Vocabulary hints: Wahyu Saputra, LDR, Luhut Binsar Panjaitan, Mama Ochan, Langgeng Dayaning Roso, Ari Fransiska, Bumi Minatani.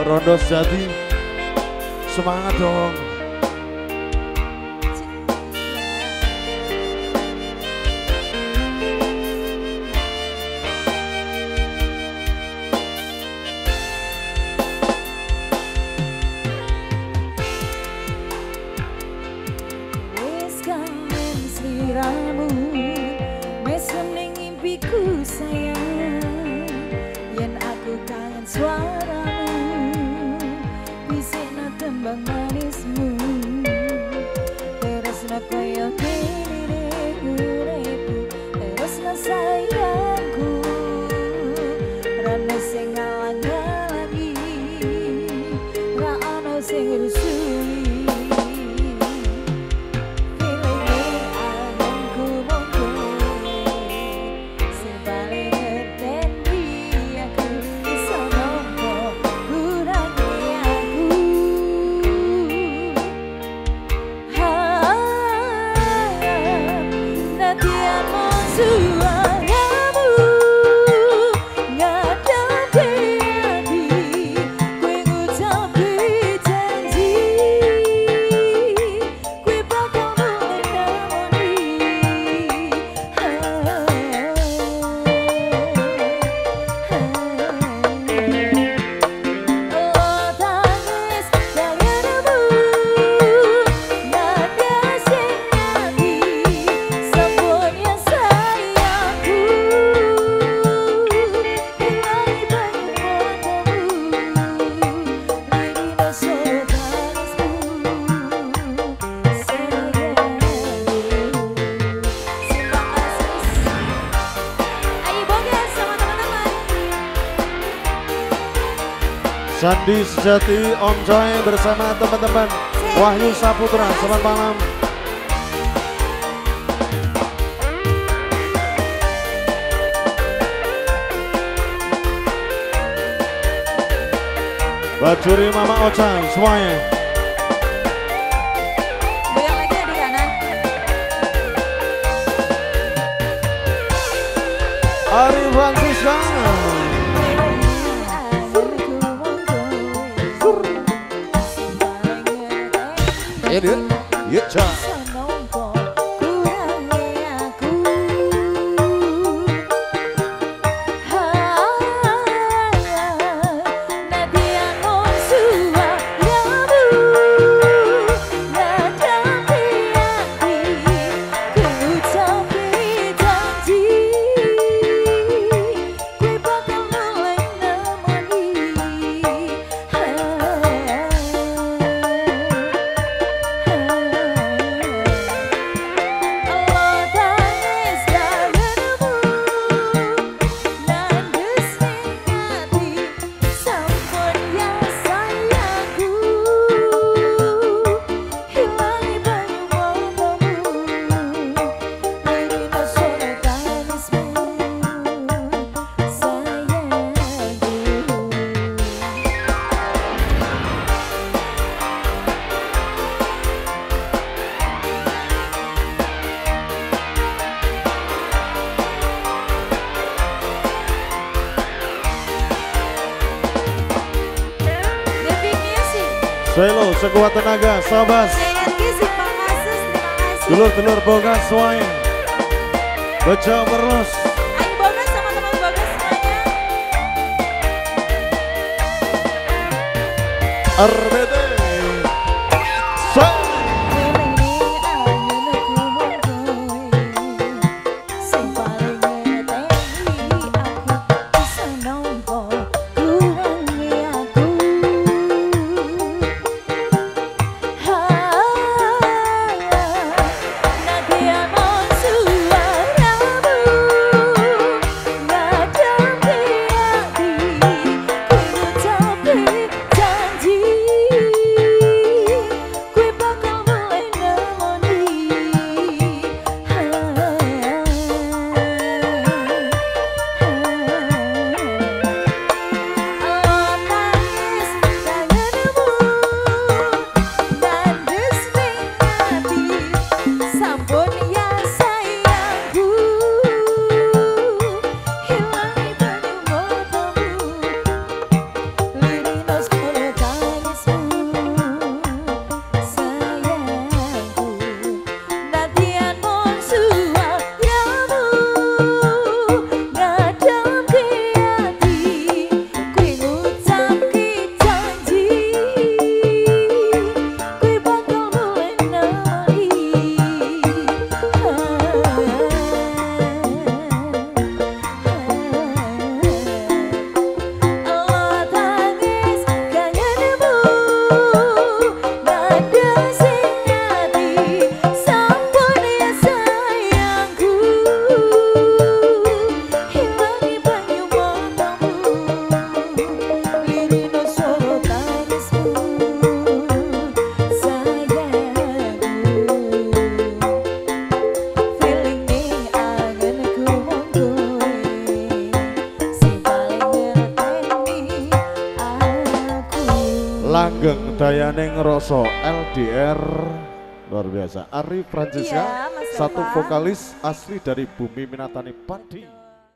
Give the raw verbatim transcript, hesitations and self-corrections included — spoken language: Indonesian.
Mbok Rondo Sejati, semangat dong. Sandi Sejati, Om Joy bersama teman-teman Wahyu Saputra, selamat malam. Bajuri Mama Ochan semuanya. Ari Fransiska. Ayo duit, yuk coba. Selo, sekuat tenaga, sabas. Dulur-dulur boga semuanya. Bejo terus. Ayo boga sama teman boga semuanya. R B T. So. Janji Langgeng Dayaning Roso L D R luar biasa. Ari Fransiska, iya, satu vokalis asli dari Bumi Minatani Padi.